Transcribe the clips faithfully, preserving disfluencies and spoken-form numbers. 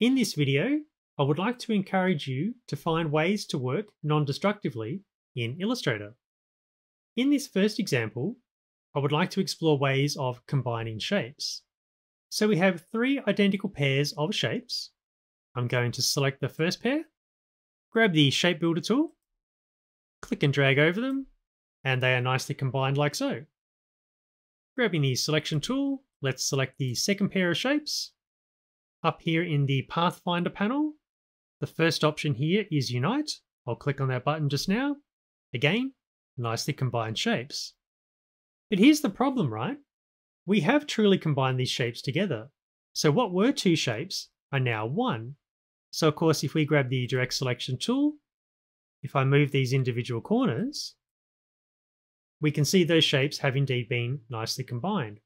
In this video, I would like to encourage you to find ways to work non-destructively in Illustrator. In this first example, I would like to explore ways of combining shapes. So we have three identical pairs of shapes. I'm going to select the first pair, grab the Shape Builder tool, click and drag over them, and they are nicely combined like so. Grabbing the Selection tool, let's select the second pair of shapes. Up here in the Pathfinder panel, the first option here is Unite. I'll click on that button just now. Again, nicely combined shapes. But here's the problem, right? We have truly combined these shapes together. So what were two shapes are now one. So of course, if we grab the Direct Selection tool, if I move these individual corners, we can see those shapes have indeed been nicely combined.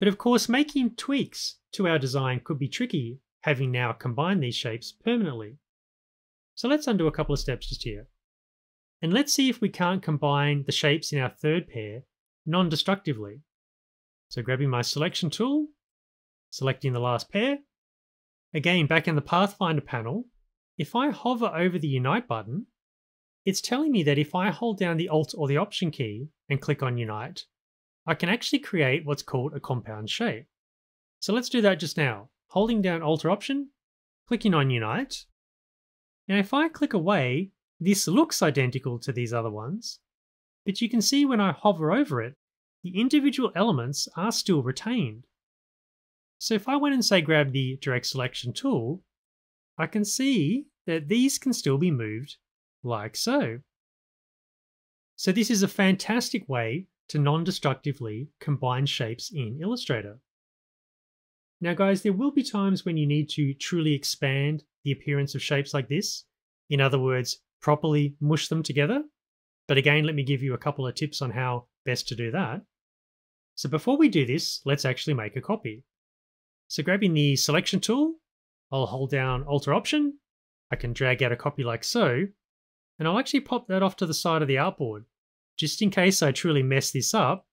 But of course, making tweaks to our design could be tricky, having now combined these shapes permanently. So let's undo a couple of steps just here. And let's see if we can't combine the shapes in our third pair non-destructively. So grabbing my Selection tool, selecting the last pair. Again, back in the Pathfinder panel, if I hover over the Unite button, it's telling me that if I hold down the Alt or the Option key and click on Unite, I can actually create what's called a compound shape. So let's do that just now. Holding down Alt or Option, clicking on Unite. Now if I click away, this looks identical to these other ones, but you can see when I hover over it, the individual elements are still retained. So if I went and say grab the Direct Selection tool, I can see that these can still be moved like so. So this is a fantastic way to non-destructively combine shapes in Illustrator. Now guys, there will be times when you need to truly expand the appearance of shapes like this. In other words, properly mush them together. But again, let me give you a couple of tips on how best to do that. So before we do this, let's actually make a copy. So grabbing the Selection tool, I'll hold down Alt or Option. I can drag out a copy like so, and I'll actually pop that off to the side of the artboard. Just in case I truly mess this up,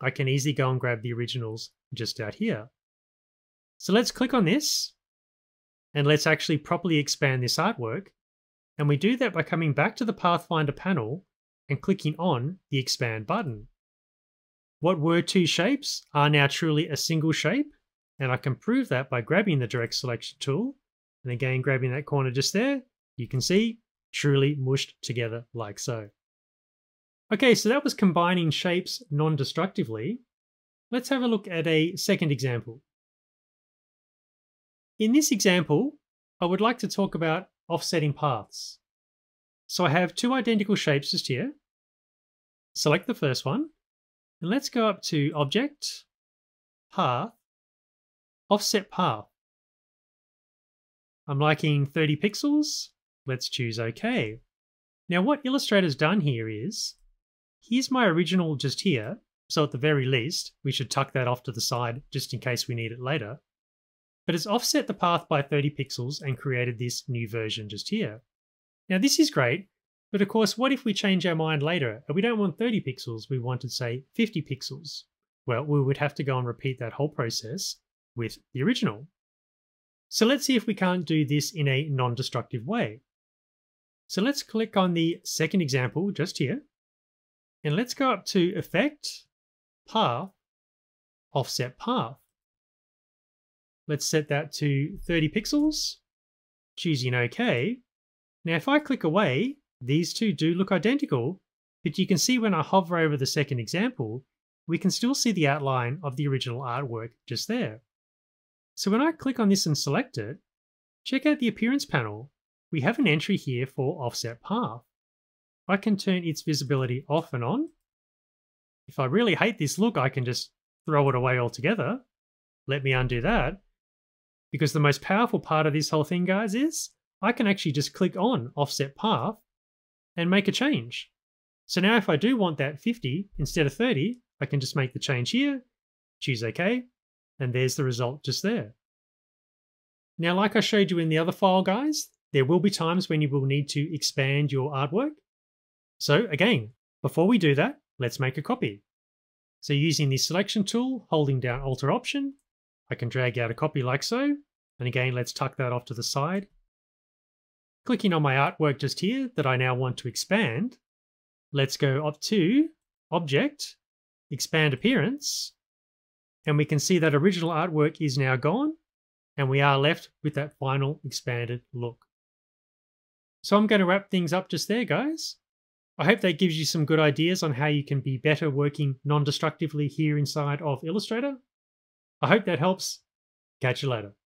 I can easily go and grab the originals just out here. So let's click on this, and let's actually properly expand this artwork. And we do that by coming back to the Pathfinder panel and clicking on the Expand button. What were two shapes are now truly a single shape, and I can prove that by grabbing the Direct Selection tool, and again grabbing that corner just there, you can see truly mushed together like so. Okay, so that was combining shapes non-destructively. Let's have a look at a second example. In this example, I would like to talk about offsetting paths. So I have two identical shapes just here. Select the first one, and let's go up to Object, Path, Offset Path. I'm liking thirty pixels. Let's choose OK. Now what Illustrator's done here is, here's my original just here, so at the very least, we should tuck that off to the side just in case we need it later. But it's offset the path by thirty pixels and created this new version just here. Now this is great, but of course, what if we change our mind later and we don't want thirty pixels, we wanted say fifty pixels? Well, we would have to go and repeat that whole process with the original. So let's see if we can't do this in a non-destructive way. So let's click on the second example just here. And let's go up to Effect, Path, Offset Path. Let's set that to thirty pixels, choosing OK. Now if I click away, these two do look identical, but you can see when I hover over the second example, we can still see the outline of the original artwork just there. So when I click on this and select it, check out the Appearance panel. We have an entry here for Offset Path. I can turn its visibility off and on. If I really hate this look, I can just throw it away altogether. Let me undo that. Because the most powerful part of this whole thing, guys, is I can actually just click on Offset Path and make a change. So now if I do want that fifty instead of thirty, I can just make the change here, choose OK, and there's the result just there. Now, like I showed you in the other file, guys, there will be times when you will need to expand your artwork. So again, before we do that, let's make a copy. So using the Selection tool, holding down Alt or Option, I can drag out a copy like so, And again, let's tuck that off to the side. Clicking on my artwork just here that I now want to expand, let's go up to Object, Expand Appearance, and we can see that original artwork is now gone, and we are left with that final expanded look. So I'm going to wrap things up just there, guys. I hope that gives you some good ideas on how you can be better working non-destructively here inside of Illustrator. I hope that helps. Catch you later.